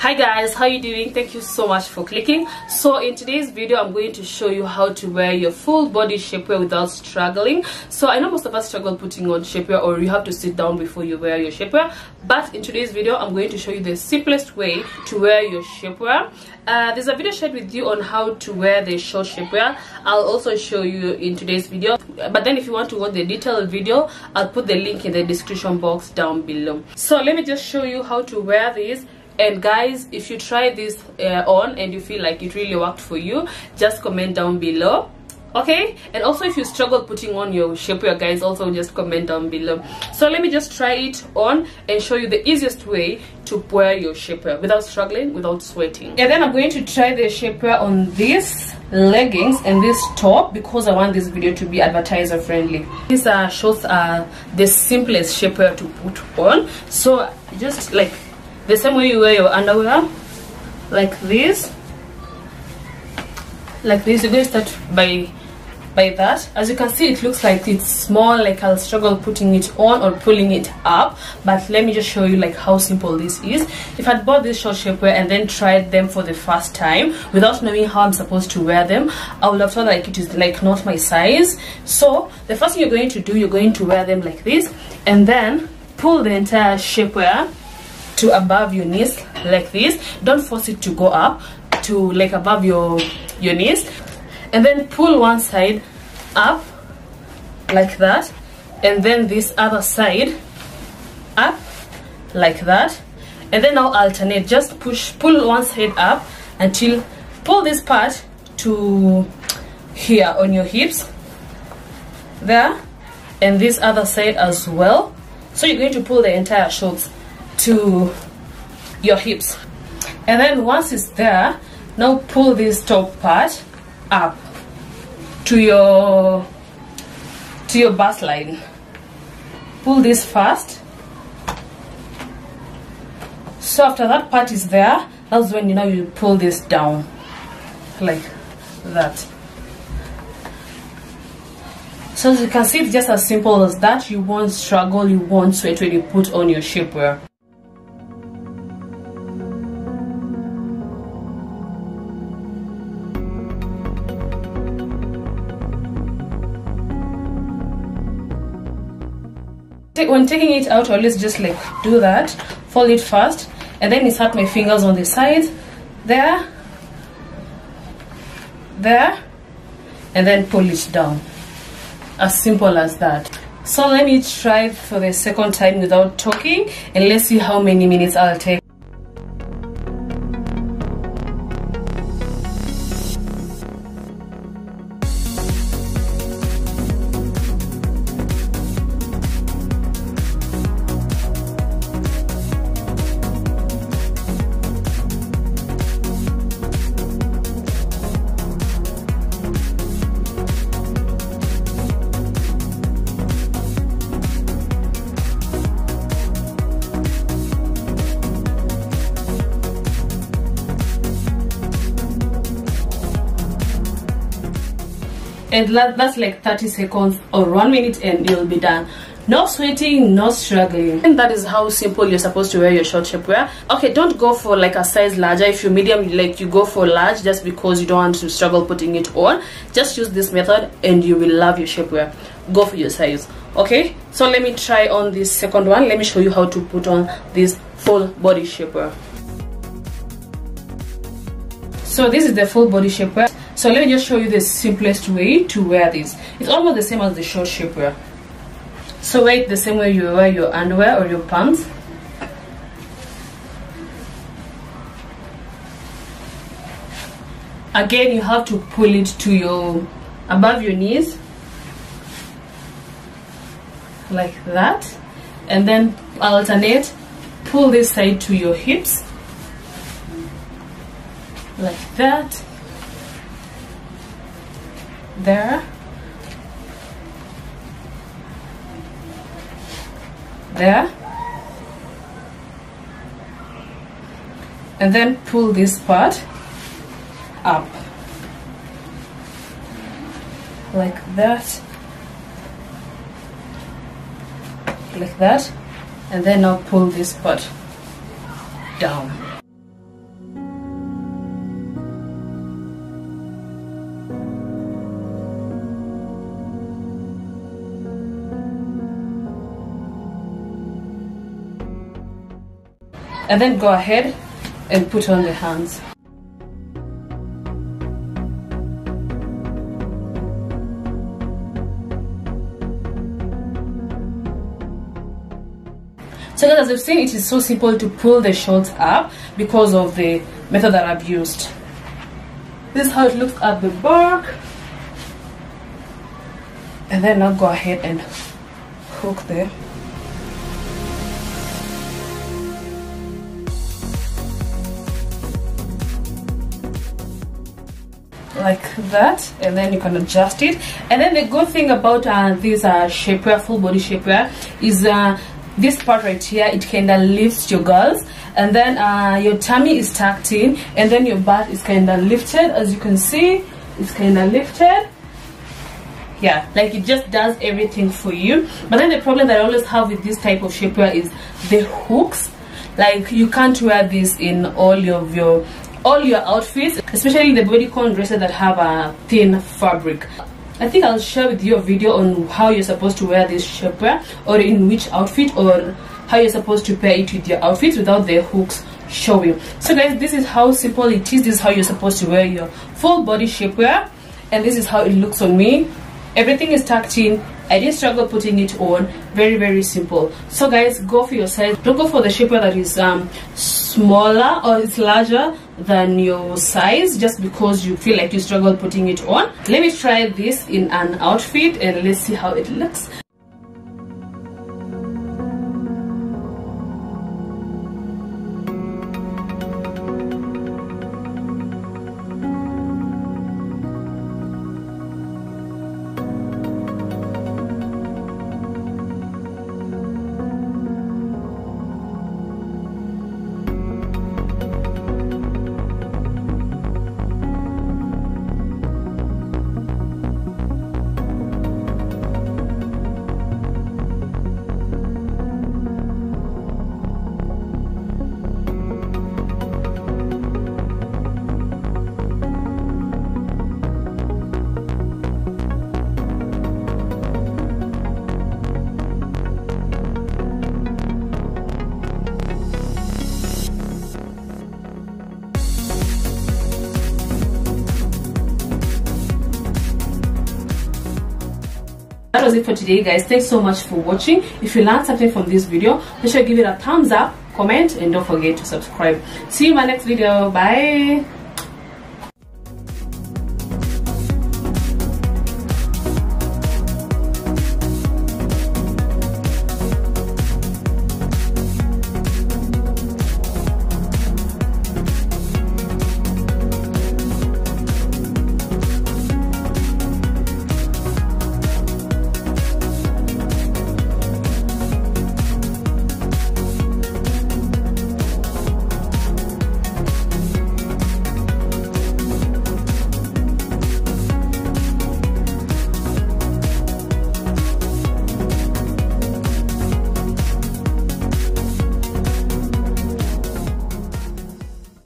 Hi guys, how you doing? Thank you so much for clicking. So in today's video I'm going to show you how to wear your full body shapewear without struggling. So I know most of us struggle putting on shapewear, or you have to sit down before you wear your shapewear, but in today's video I'm going to show you the simplest way to wear your shapewear. There's a video shared with you on how to wear the short shapewear. I'll also show you in today's video, but then if you want to watch the detailed video, I'll put the link in the description box down below. So let me just show you how to wear these. And guys, if you try this on and you feel like it really worked for you, just comment down below, okay? And also if you struggle putting on your shapewear, guys, also just comment down below. So let me just try it on and show you the easiest way to wear your shapewear without struggling, without sweating. And then I'm going to try the shapewear on these leggings and this top because I want this video to be advertiser friendly. These shorts are the simplest shapewear to put on. So just like the same way you wear your underwear, like this, you're going to start by that. As you can see, it looks like it's small, like I'll struggle putting it on or pulling it up, but let me just show you like how simple this is. If I'd bought this short shapewear and then tried them for the first time without knowing how I'm supposed to wear them, I would have thought like it is like not my size. So the first thing you're going to do, you're going to wear them like this and then pull the entire shapewear to above your knees like this. Don't force it to go up to like above your knees, and then pull one side up like that, and then this other side up like that, and then now alternate. Just pull one side up until pull this part to here on your hips there, and this other side as well. So you're going to pull the entire shorts to your hips, and then once it's there, now pull this top part up to your bust line. Pull this first. So after that part is there, that's when you know you pull this down like that. So as you can see, it's just as simple as that. You won't struggle, you won't sweat when you put on your shapewear. When taking it out, always just like do that, fold it first, and then insert my fingers on the sides there, and then pull it down. As simple as that. So let me try for the second time without talking, and let's see how many minutes I'll take. And that's like 30 seconds or 1 minute, and you'll be done. No sweating, no struggling. And that is how simple you're supposed to wear your short shapewear. Okay, don't go for like a size larger. If you're medium, like you go for large just because you don't want to struggle putting it on. Just use this method and you will love your shapewear. Go for your size, okay? So let me try on this second one. Let me show you how to put on this full body shapewear. So this is the full body shapewear. So let me just show you the simplest way to wear this. It's almost the same as the short shapewear. So wear it the same way you wear your underwear or your pants. Again, you have to pull it to your above your knees like that, and then alternate. Pull this side to your hips like that. There, and then pull this part up like that, and then now pull this part down. and then go ahead and put on the hands. So guys, as you've seen, it is so simple to pull the shorts up because of the method that I've used. This is how it looks at the back. And then I'll go ahead and hook there. Like that, and then you can adjust it. And then the good thing about this shapewear, full body shapewear, is this part right here, it kind of lifts your girls, and then your tummy is tucked in, and then your butt is kind of lifted. As you can see, it's kind of lifted. Yeah, like it just does everything for you. But then the problem that I always have with this type of shapewear is the hooks. Like you can't wear this in all your outfits, especially the bodycon dresses that have a thin fabric. I think I'll share with you a video on how you're supposed to wear this shapewear, or in which outfit, or how you're supposed to pair it with your outfits without the hooks showing. So guys, this is how simple it is. This is how you're supposed to wear your full body shapewear, and this is how it looks on me. Everything is tucked in. I didn't struggle putting it on. Very simple. So guys, go for your size. Don't go for the shapewear that is smaller, or it's larger than your size, just because you feel like you struggle putting it on. Let me try this in an outfit and let's see how it looks. That was it for today, guys. Thanks so much for watching. If you learned something from this video, be sure to give it a thumbs up, comment, and don't forget to subscribe. See you in my next video. Bye.